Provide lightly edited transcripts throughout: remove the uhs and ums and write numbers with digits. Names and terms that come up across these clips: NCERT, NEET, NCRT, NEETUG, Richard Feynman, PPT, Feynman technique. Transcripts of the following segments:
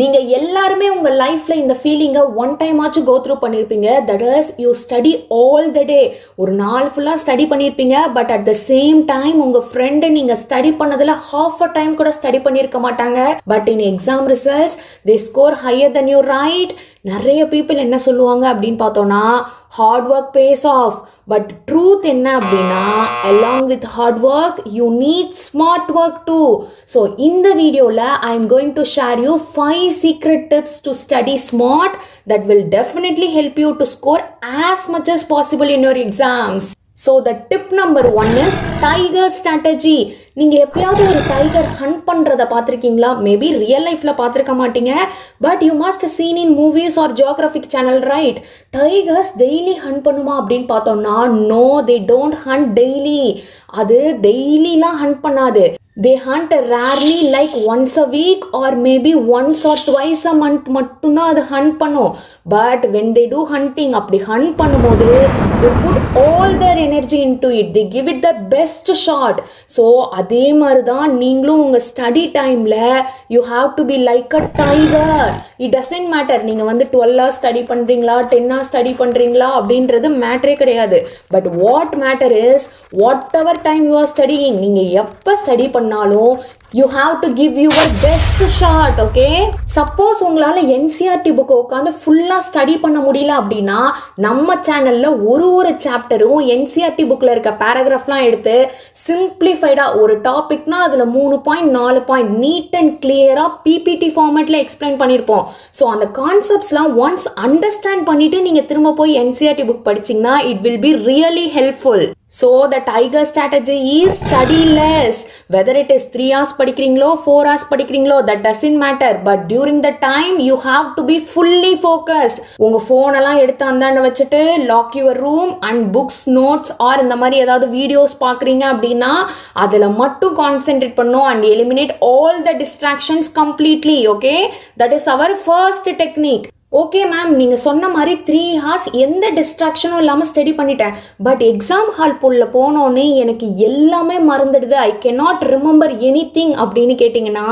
நீங்க எல்லாருமே உங்க லைஃப்ல இந்த ஃபீலிங்கை ஒன் டைம் ஆச்சு கோ த்ரூ பண்ணிருப்பீங்க. That is you study all the day, ஒரு நாள் ஃபுல்லா ஸ்டடி பண்ணிருப்பீங்க. But at the same time உங்க ஃப்ரெண்டு நீங்க ஸ்டடி பண்ணதுல ஹாஃப் அ டைம் கூட ஸ்டடி பண்ணிருக்க மாட்டாங்க. But in exam results they score higher then you right. நிறைய பீப்புள் என்ன சொல்லுவாங்க அப்படின்னு பார்த்தோம்னா, hard work pays off. But truth enna appadina, along with hard work you need smart work too. So in the video la I am going to share you 5 secret tips to study smart that will definitely help you to score as much as possible in your exams. So the tip number 1 is tiger strategy. நீங்க எப்பயாவது ஒரு tiger hunt பண்றத பாத்திருக்கீங்களா? Maybe real லைஃப்ல பாத்திருக்க மாட்டீங்க, but you must seen in movies or geographic channel, right? Tigers daily hunt பண்ணுமா அப்படின்னு பார்த்தோம்னா, no, they don't hunt daily. அது டெய்லிலாம் ஹண்ட் பண்ணாது. They hunt rarely, like once a week or maybe once or twice a month மட்டும்தான் அது hunt பண்ணும். But when they do hunting, அப்படி ஹண்ட் பண்ணும்போது they put all their energy into it, they give it the best shot. So அதே மாதிரி தான் நீங்களும் உங்கள் ஸ்டடி டைமில் you have to be like a tiger. It doesn't matter நீங்கள் வந்து 12 hours ஸ்டடி பண்ணுறீங்களா, 10 hours ஸ்டடி பண்ணுறீங்களா அப்படின்றது மேட்டரே கிடையாது. But what matter is whatever time you are studying, நீங்கள் எப்போ ஸ்டடி பண்ணாலும் you have to give your best shot, okay? Suppose உங்களால NCRT book உட்காந்து ஃபுல்லா ஸ்டடி பண்ண முடியல அப்படின்னா, நம்ம சேனல்ல ஒரு சாப்டரும் NCRT bookல இருக்க பேராகிராஃப்லாம் எடுத்து சிம்பிளிஃபைடா ஒரு டாபிக்னா அதுல 3 point 4 point நீட் அண்ட் கிளியரா PPT ஃபார்மேட்ல எக்ஸ்பிளைன் பண்ணிருப்போம். ஸோ அந்த கான்செப்ட்ஸ்லாம் ஒன்ஸ் அண்டர்ஸ்டாண்ட் பண்ணிட்டு நீங்க திரும்ப போய் NCRT book படிச்சீங்கன்னா it will be really helpful. So the tiger strategy is study less. Whether it is 3 hours படிக்கிறீங்களோ 4 hours படிக்கிறீங்களோ, that doesn't matter. But during the time you have to be fully focused. உங்க phone எல்லாம் எடுத்து அந்தாண்ட வச்சுட்டு lock your room and books, notes or இந்த மாதிரி ஏதாவது வீடியோஸ் பார்க்குறீங்க அப்படின்னா அதில் மட்டும் கான்சென்ட்ரேட் பண்ணும் and eliminate all the distractions completely, okay? That is our first technique. Okay ma'am, நீங்கள் சொன்ன மாதிரி 3 hours எந்த டிஸ்ட்ராக்ஷனும் இல்லாமல் ஸ்டடி பண்ணிட்டேன். பட் எக்ஸாம் ஹால் புல்ல போனோன்னே எனக்கு எல்லாமே மறந்துடுது, I can not remember anything அப்படின்னு கேட்டிங்கன்னா,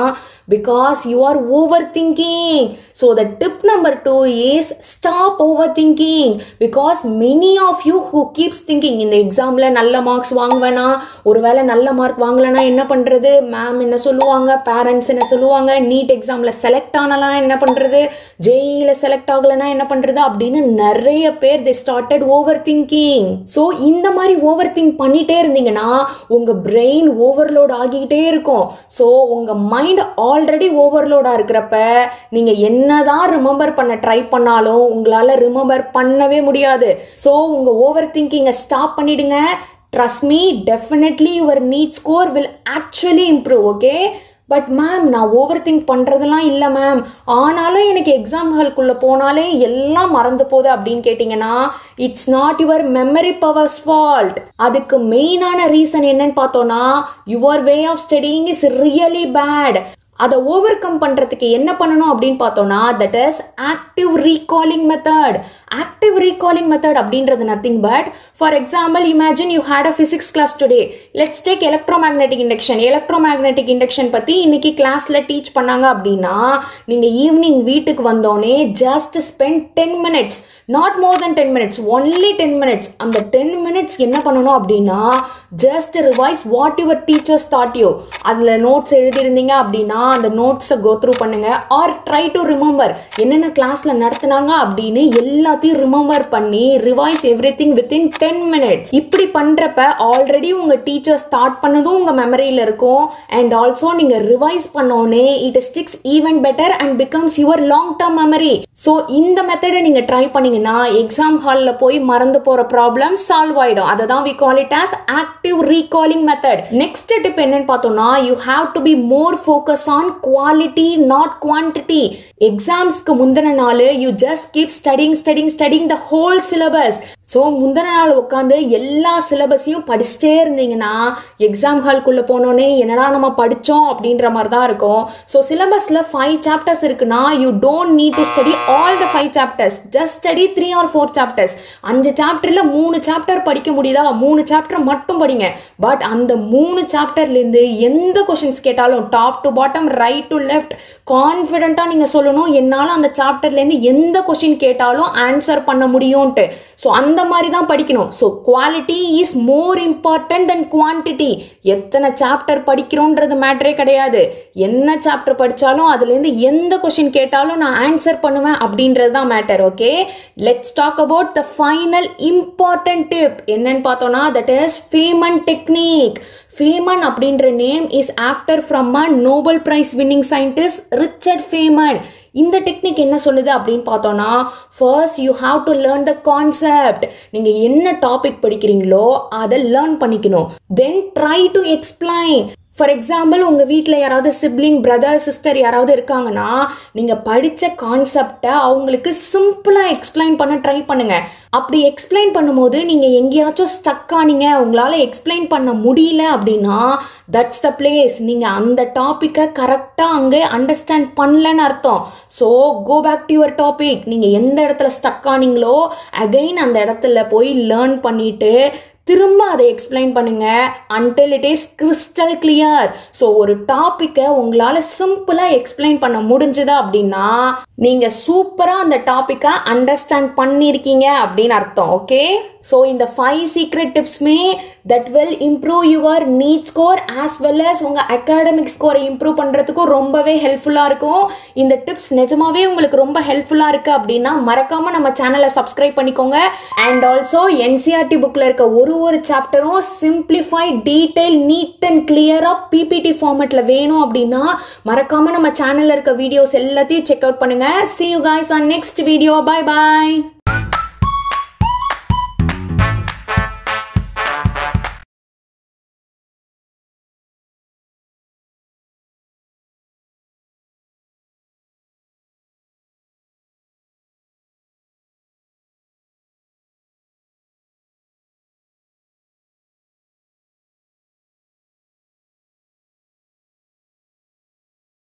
because you are over thinking. So the tip number 2 is stop over thinking. Because many of you who keeps thinking, இந்த எக்ஸாமில் நல்ல மார்க்ஸ் வாங்குவேனா, ஒருவேளை நல்ல மார்க் வாங்கலைன்னா என்ன பண்ணுறது, மேம் என்ன சொல்லுவாங்க, பேரண்ட்ஸ் என்ன சொல்லுவாங்க, நீட் எக்ஸாமில் செலக்ட் ஆனலாம் என்ன பண்ணுறது, ஜேஇயில் செலக்ட் ஆகலனா என்ன பண்றது அப்படின்னு நிறைய பேர் they started overthinking. சோ இந்த மாதிரி overthink பண்ணிட்டே இருந்தீங்கன்னா உங்க பிரெயின் ஓவர்லோட் ஆகிட்டே இருக்கும். சோ உங்க மைண்ட் ஆல்ரெடி ஓவர்லோடா இருக்கிறப்ப நீங்க என்னதான் ரிமெம்பர் பண்ண ட்ரை பண்ணாலும் உங்களால ரிமெம்பர் பண்ணவே முடியாது. சோ உங்க ஓவர் திங்கிங்கை ஸ்டாப் பண்ணிடுங்க. Trust me, definitely your NEET score will actually improve, okay? But ma'am நான் ஓவர் திங்க் பண்ணுறதெல்லாம் இல்லை மேம், ஆனாலும் எனக்கு எக்ஸாம் ஹால்குள்ளே போனாலே எல்லாம் மறந்து போகுது அப்படின்னு கேட்டிங்கன்னா, it's not your memory powers fault. அதுக்கு மெயினான ரீசன் என்னன்னு பார்த்தோன்னா, your way of studying is really bad. அதை ஓவர் கம் பண்ணுறதுக்கு என்ன பண்ணணும் அப்படின்னு பார்த்தோன்னா, that is active recalling method. Active recalling method அப்படின்றது nothing but, for example imagine you had a physics class today, let's take electromagnetic induction. Electromagnetic induction பற்றி இன்னைக்கு கிளாஸில் டீச் பண்ணாங்க அப்படின்னா, நீங்கள் ஈவினிங் வீட்டுக்கு வந்தோடனே just spend 10 minutes, not more than 10 minutes, only 10 minutes. அந்த 10 minutes என்ன பண்ணணும் அப்படின்னா, just revise what your teachers taught you. அதில் நோட்ஸ் எழுதியிருந்தீங்க அப்படின்னா அந்த நோட்ஸை கோ த்ரூ பண்ணுங்க. ஆர் ட்ரை டு ரிமெம்பர் என்னென்ன கிளாஸில் நடத்துனாங்க அப்படின்னு எல்லாத்தையும் ரிமெம்பர் பண்ணி ரிவைஸ் எவ்ரிதிங் வித்தின் 10 minutes. இப்படி பண்றப்ப ஆல்ரெடி உங்க டீச்சர்ஸ் ஸ்டார்ட் பண்ணதும் உங்க மெமரியில இருக்கும். அண்ட் ஆல்சோ நீங்க ரிவைஸ் பண்ணோனே it sticks even better and becomes your long term memory. So இந்த மெத்தடை நீங்க ட்ரை பண்ணீங்கன்னா எக்ஸாம் ஹாலில் போய் மறந்து போற ப்ராப்ளம் சால்வ் ஆயிடும். அதை தான் we call it as active recalling method. Next tip என்னன்னு பார்த்தோம்னா, you have to be more focus on quality not quantity. exams ku mundana naal you just keep studying the whole syllabus. So முந்தன நாள் உட்கார்ந்து எல்லா சிலபஸையும் படிச்சிட்டே இருந்தீங்கனா exam ஹால்க்குள்ள போனோனே என்னடா நம்ம படிச்சோம் அப்படின்ற மாதிரி தான் இருக்கும். So syllabusல 5 chapters இருக்குனா you don't need to study all the 5 chapters. Just study 3 or 4 chapters. 5 chapterல 3 chapter படிக்க முடியல, 3 chapter மட்டும் படிங்க. But அந்த 3 chapterல இருந்து எந்த क्वेश्चंस கேட்டாலும் top to bottom, right to left confidently நீங்க சொல்லணும் என்னால அந்த chapterல இருந்து எந்த क्वेश्चन கேட்டாலும் answer பண்ண முடியும்னு. So So quality is more important than quantity. எத்தனை chapter படிக்கிறோம்ன்றது மேட்டரே கிடையாது. என்ன chapter படிச்சாலும் அதுல இருந்து எந்த question கேட்டாலும் நான் answer பண்ணுவேன் அப்படின்றது தான் matter. Okay, let's talk about the final important tip. என்னன்னு பார்த்தோம்னா that is Feynman technique. Feynman அப்படின்ற name is after from a Nobel Prize winning scientist Richard Feynman. இந்த டெக்னிக் என்ன சொல்லுது அப்படிን பார்த்தோம்னா first you have to learn the concept. நீங்க என்ன topic படிக்கிறீங்களோ அத லேர்ன் பண்ணிக்கணும். Then try to explain. For example, உங்க வீட்ல யாராவது sibling, brother, sister யாராவது இருக்காங்கனா நீங்க படிச்ச கான்செப்ட அவங்களுக்கு சிம்பிளா எக்ஸ்பிளைன் பண்ண ட்ரை பண்ணுங்க. அப்படி எக்ஸ்பிளைன் பண்ணும்போது நீங்க எங்கயாச்சும் ஸ்டக் ஆனீங்க உங்களால எக்ஸ்பிளைன் பண்ண முடியல அப்படினா that's the place நீங்க அந்த டாபிக்க கரெக்ட்டா அங்க அண்டர்ஸ்டாண்ட் பண்ணலன்னு அர்த்தம். So go back to your topic. நீங்க எந்த இடத்துல ஸ்டக் ஆனீங்களோ again அந்த இடத்துல போய் லேர்ன் பண்ணிட்டு திரும்ப அதை எக்ஸ்பிளைன் பண்ணுங்க until it is crystal clear. So ஒரு டாபிக்க உங்களால சிம்பிளா எக்ஸ்பிளைன் பண்ண முடிஞ்சது அப்படினா நீங்க சூப்பரா அந்த டாபிக்க அண்டர்ஸ்டாண்ட் பண்ணிருக்கீங்க அப்படின அர்த்தம். Okay, so in the 5 secret tips me that will improve your NEET score as well as உங்க academic score improve பண்றதுக்கு ரொம்பவே ஹெல்ப்ஃபுல்லா இருக்கும். இந்த டிப்ஸ் நிஜமாவே உங்களுக்கு ரொம்ப ஹெல்ப்ஃபுல்லா இருக்கு அப்படினா மறக்காம நம்ம சேனலை சப்ஸ்கிரைப் பண்ணிக்கோங்க. And also NCERT bookல இருக்க ஒரு சாப்டரும் simplify detail neat and clear up PPT formatல வேணும் அப்படினா மறக்காம நம்ம சேனல்ல இருக்க வீடியோஸ் எல்லாத்தையும் செக் அவுட் பண்ணுங்க. See you guys on next video. Bye bye.